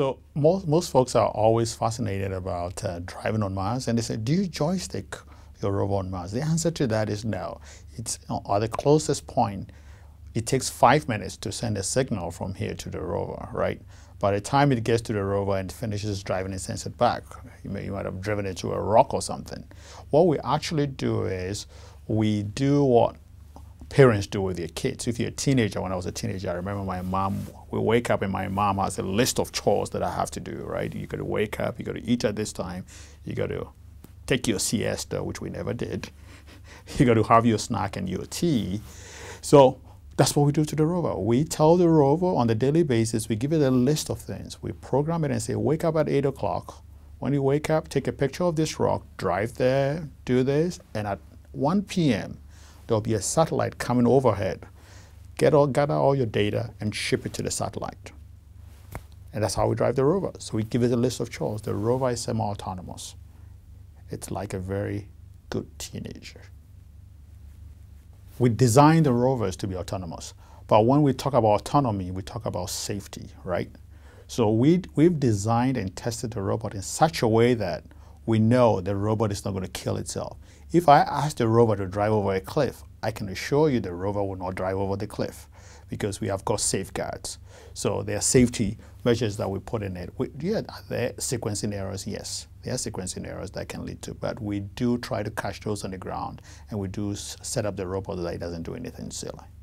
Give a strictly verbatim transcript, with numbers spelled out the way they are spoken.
So most, most folks are always fascinated about uh, driving on Mars, and they say, do you joystick your rover on Mars? The answer to that is no. It's at the closest point. It takes five minutes to send a signal from here to the rover, right? By the time it gets to the rover and finishes driving and sends it back, you, may, you might have driven it to a rock or something. What we actually do is we do what parents do with their kids. If you're a teenager, when I was a teenager, I remember my mom, we wake up and my mom has a list of chores that I have to do, right? You got to wake up, you got to eat at this time, you got to take your siesta, which we never did. You got to have your snack and your tea. So that's what we do to the rover. We tell the rover on a daily basis, we give it a list of things. We program it and say, wake up at eight o'clock. When you wake up, take a picture of this rock, drive there, do this, and at one P M, there'll be a satellite coming overhead. Get all, gather all your data and ship it to the satellite. And that's how we drive the rover. So we give it a list of chores. The rover is semi-autonomous. It's like a very good teenager. We designed the rovers to be autonomous. But when we talk about autonomy, we talk about safety, right? So we, we've designed and tested the robot in such a way that we know the robot is not going to kill itself. If I ask the rover to drive over a cliff, I can assure you the rover will not drive over the cliff because we have got safeguards. So there are safety measures that we put in it. We, yeah, are there sequencing errors? Yes, there are sequencing errors that can lead to, but we do try to catch those on the ground, and we do set up the robot so that it doesn't do anything silly.